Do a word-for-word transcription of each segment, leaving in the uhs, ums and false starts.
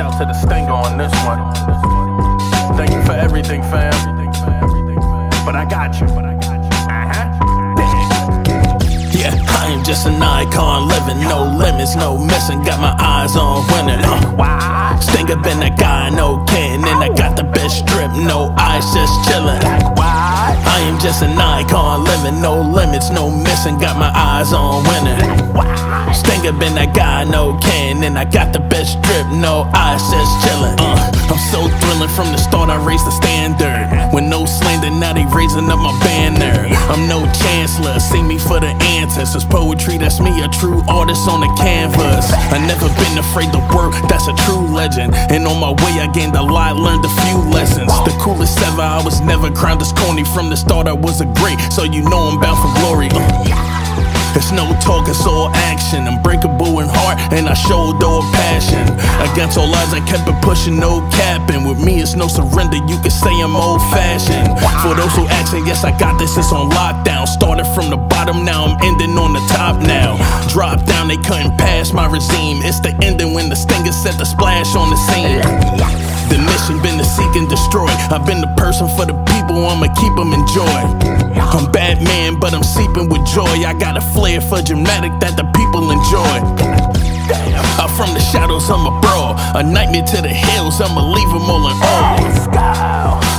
out to the Stinger on this one. Thank you for everything, fam. But I got you. Uh-huh. Yeah, I am just an icon, living no limits, no missing. Got my eyes on winning. Uh, Stinger been that guy, no kidding. And I got the best drip, no ice, just chilling. I am just an icon, living no limits, no missing. Got my eyes on winning. Stinger been that guy, no can, and I got the best drip, no ice, just chillin'. Uh, I'm so thrillin' from the start, I raised the standard. With no slander, now they raising up my banner. I'm no chancellor, see me for the ancestors. Poetry, that's me, a true artist on the canvas. I never been afraid to work, that's a true legend. And on my way, I gained a lot, learned a few lessons. The coolest ever, I was never crowned as corny. From the start, I was a great, so you know I'm bound for glory. Uh, It's no talk, it's all action. I'm breakable in heart, and I showed all passion. Against all odds, I kept it pushing, no capping. With me, it's no surrender, you can say I'm old-fashioned. For those who asking, yes, I got this, it's on lockdown. Started from the bottom, now I'm ending on the top now. Drop down, they couldn't pass my regime. It's the ending when the Stinger set the splash on the scene. The mission been to seek and destroy. I've been the person for the people, I'ma keep them in joy. I'm Batman, but I'm seeping with joy. I got a flair for dramatic that the people enjoy. Out from the shadows, I'm a brawl. A nightmare to the hills, I'ma leave them all in awe.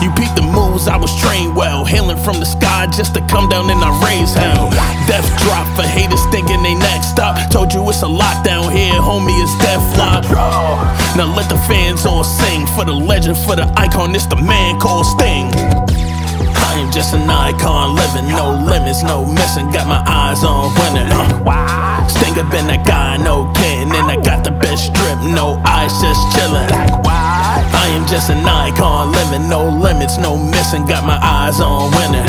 You peep the moves, I was trained well. Hailing from the sky just to come down and I raise hell. Death drop for haters thinking they next stop. Told you it's a lockdown here, homie, it's Death Lock. Now let the fans all sing. For the legend, for the icon, it's the man called Sting. I am just an icon, living no limits, no missing. Got my eyes on winning. Uh, Stinger been that guy, no kidding. And I got the best drip, no ice, just chillin'. I am just an icon, living no limits, no missing. Got my eyes on winning.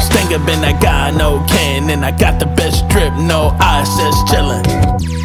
Stinger been that guy, no kidding. And I got the best drip, no ice, just chillin'.